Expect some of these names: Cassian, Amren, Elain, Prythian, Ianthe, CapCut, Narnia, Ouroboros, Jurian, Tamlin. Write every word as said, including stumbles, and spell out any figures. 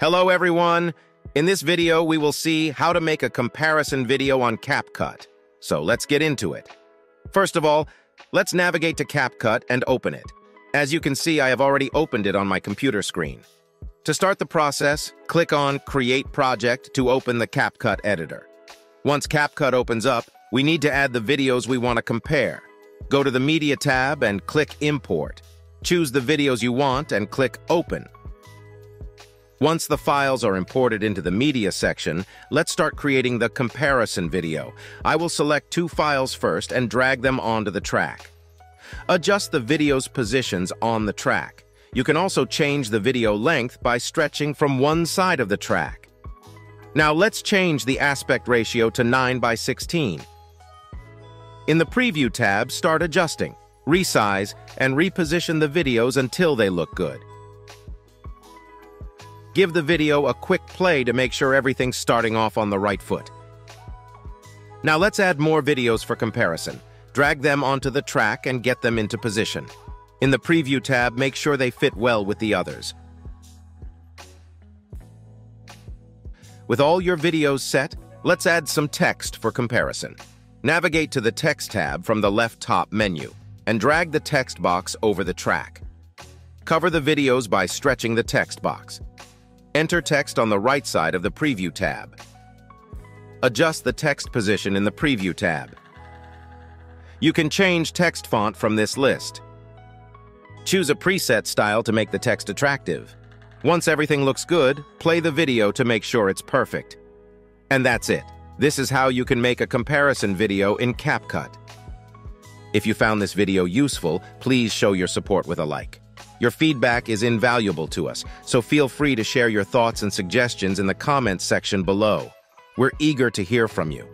Hello everyone! In this video we will see how to make a comparison video on CapCut. So let's get into it. First of all, let's navigate to CapCut and open it. As you can see, I have already opened it on my computer screen. To start the process, click on Create Project to open the CapCut editor. Once CapCut opens up, we need to add the videos we want to compare. Go to the Media tab and click Import. Choose the videos you want and click Open. Once the files are imported into the media section, let's start creating the comparison video. I will select two files first and drag them onto the track. Adjust the video's positions on the track. You can also change the video length by stretching from one side of the track. Now let's change the aspect ratio to nine by sixteen. In the Preview tab, start adjusting, resize, and reposition the videos until they look good. Give the video a quick play to make sure everything's starting off on the right foot. Now let's add more videos for comparison. Drag them onto the track and get them into position. In the Preview tab, make sure they fit well with the others. With all your videos set, let's add some text for comparison. Navigate to the Text tab from the left top menu and drag the text box over the track. Cover the videos by stretching the text box. Enter text on the right side of the Preview tab. Adjust the text position in the Preview tab. You can change text font from this list. Choose a preset style to make the text attractive. Once everything looks good, play the video to make sure it's perfect. And that's it. This is how you can make a comparison video in CapCut. If you found this video useful, please show your support with a like. Your feedback is invaluable to us, so feel free to share your thoughts and suggestions in the comments section below. We're eager to hear from you.